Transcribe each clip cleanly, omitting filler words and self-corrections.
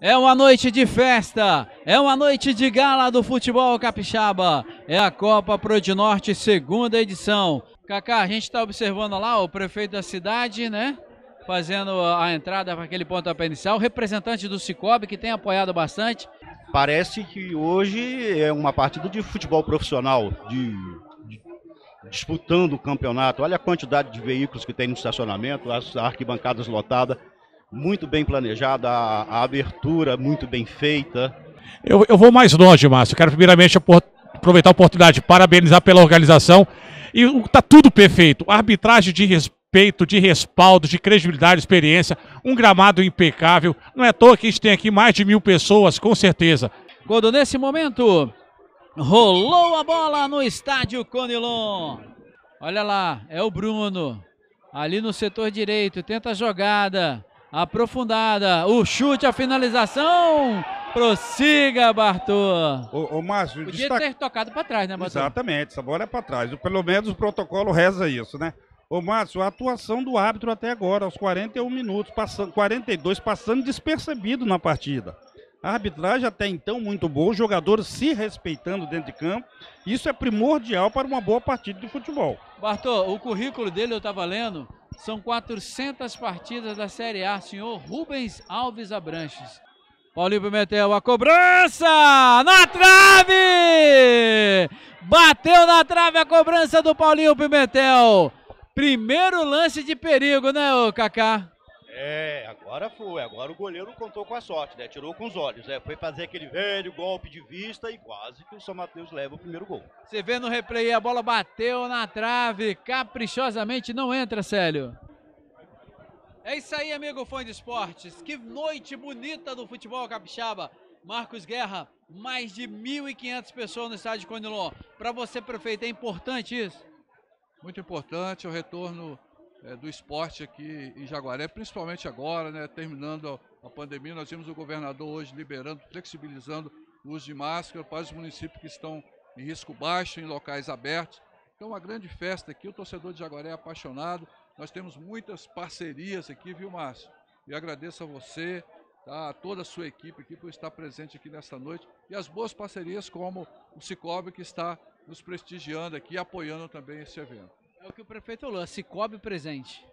É uma noite de festa, é uma noite de gala do futebol capixaba. É a Copa ProDNorte, segunda edição. Cacá, a gente está observando lá o prefeito da cidade, né? Fazendo a entrada para aquele pontapé inicial. O representante do Sicoob, que tem apoiado bastante. Parece que hoje é uma partida de futebol profissional, disputando o campeonato. Olha a quantidade de veículos que tem no estacionamento, as arquibancadas lotadas. Muito bem planejada, a abertura muito bem feita. Eu vou mais longe, Márcio. Quero primeiramente aproveitar a oportunidade, parabenizar pela organização. E está tudo perfeito. Arbitragem de respeito, de respaldo, de credibilidade, experiência. Um gramado impecável. Não é à toa que a gente tem aqui mais de 1.000 pessoas, com certeza. Quando nesse momento rolou a bola no estádio Conilon. Olha lá, é o Bruno. Ali no setor direito, tenta a jogada aprofundada, o chute, a finalização, prossiga, Bartô. O Márcio, podia ter tocado para trás, né, Bartô? Exatamente, essa bola é para trás, pelo menos o protocolo reza isso, né? Ô Márcio, a atuação do árbitro até agora, aos 41 minutos, passando, 42, passando despercebido na partida. A arbitragem até então muito boa, os jogadores se respeitando dentro de campo. Isso é primordial para uma boa partida de futebol. Bartô, o currículo dele eu estava lendo. São 400 partidas da Série A, senhor Rubens Alves Abranches. Paulinho Pimentel, a cobrança na trave! Bateu na trave a cobrança do Paulinho Pimentel. Primeiro lance de perigo, né, ô Kaká? É, agora foi. Agora o goleiro contou com a sorte, né? Tirou com os olhos, né? Foi fazer aquele velho golpe de vista e quase que o São Mateus leva o primeiro gol. Você vê no replay, a bola bateu na trave, caprichosamente não entra, Célio. É isso aí, amigo fã de esportes. Que noite bonita do futebol capixaba. Marcos Guerra, mais de 1.500 pessoas no estádio Conilon. Para você, prefeito, é importante isso? Muito importante, o retorno do esporte aqui em Jaguaré, principalmente agora, né, terminando a pandemia. Nós vimos o governador hoje liberando, flexibilizando o uso de máscara para os municípios que estão em risco baixo, em locais abertos. Então, uma grande festa aqui, o torcedor de Jaguaré é apaixonado. Nós temos muitas parcerias aqui, viu, Márcio? E agradeço a você, tá, a toda a sua equipe aqui por estar presente aqui nesta noite, e as boas parcerias como o Sicoob, que está nos prestigiando aqui e apoiando também esse evento. É o que o prefeito falou, Sicoob presente.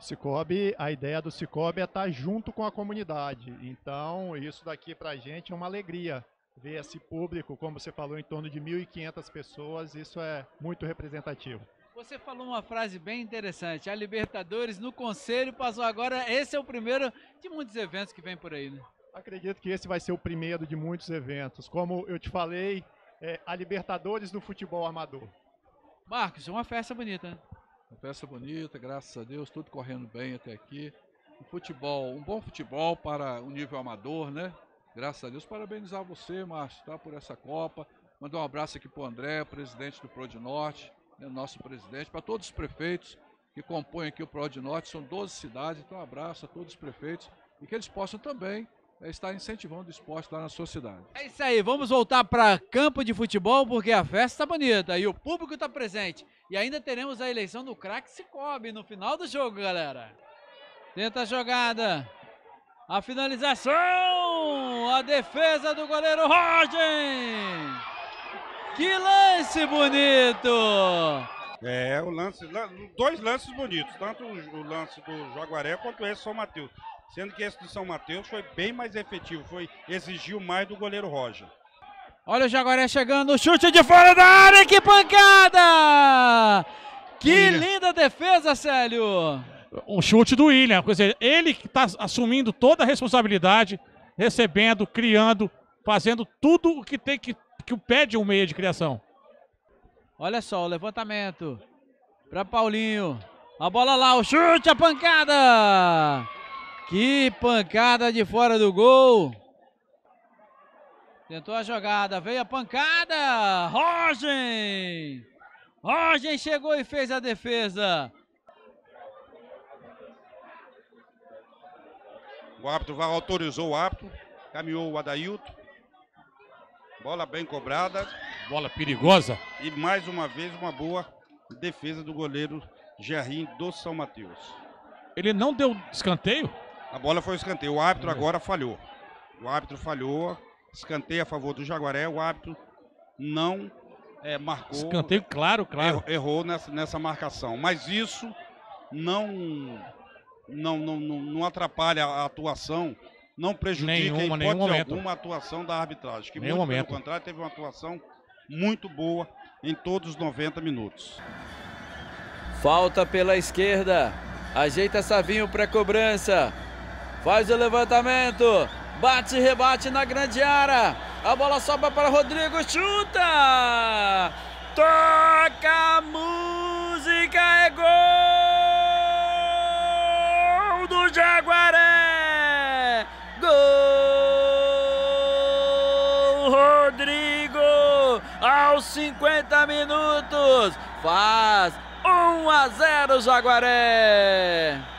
Sicoob, a ideia do Sicoob é estar junto com a comunidade. Então, isso daqui pra gente é uma alegria. Ver esse público, como você falou, em torno de 1.500 pessoas, isso é muito representativo. Você falou uma frase bem interessante. A Libertadores no Conselho passou agora. Esse é o primeiro de muitos eventos que vem por aí, né? Acredito que esse vai ser o primeiro de muitos eventos. Como eu te falei, é a Libertadores do futebol amador. Marcos, uma festa bonita, né? Uma festa bonita, graças a Deus, tudo correndo bem até aqui. O futebol, um bom futebol para o nível amador, né? Graças a Deus. Parabenizar você, Márcio, tá, por essa Copa. Mandar um abraço aqui para o André, presidente do ProDNorte, né, nosso presidente, para todos os prefeitos que compõem aqui o ProDNorte, são 12 cidades, então um abraço a todos os prefeitos e que eles possam também estar incentivando o esporte lá na sua cidade. É isso aí, vamos voltar para campo de futebol, porque a festa está bonita e o público está presente. E ainda teremos a eleição do craque Sicoob no final do jogo, galera. Tenta a jogada, a finalização, a defesa do goleiro Rogem. Que lance bonito! É, o lance, dois lances bonitos, tanto o lance do Jaguaré quanto esse do São Mateus. Sendo que esse do São Mateus foi bem mais efetivo, exigiu mais do goleiro Rogem. Olha o Jaguaré chegando, chute de fora da área, que pancada! Que linda defesa, Célio! Um chute do William, quer dizer, ele que está assumindo toda a responsabilidade, recebendo, criando, fazendo tudo o que tem que pede um meia de criação. Olha só o levantamento para Paulinho. A bola lá, o chute, a pancada. Que pancada de fora do gol. Tentou a jogada, veio a pancada. Rogem. Rogem chegou e fez a defesa. O árbitro VAR autorizou o árbitro. Caminhou o Adailton. Bola bem cobrada. Bola perigosa. E mais uma vez uma boa defesa do goleiro Gerrinho do São Mateus. Ele não deu escanteio? A bola foi escanteio. O árbitro agora falhou. O árbitro falhou. Escanteio a favor do Jaguaré. O árbitro não marcou. Escanteio, claro. Errou nessa marcação. Mas isso não atrapalha a atuação, não prejudica em hipótese alguma a atuação da arbitragem. Que muito pelo contrário, teve uma atuação muito boa em todos os 90 minutos. Falta pela esquerda. Ajeita Savinho para cobrança. Faz o levantamento. Bate e rebate na grande área. A bola sobra para Rodrigo. Chuta! Toca a música. É gol do Jaguaré! Gol! Rodrigo aos 50 minutos. Faz 1-0 Jaguaré.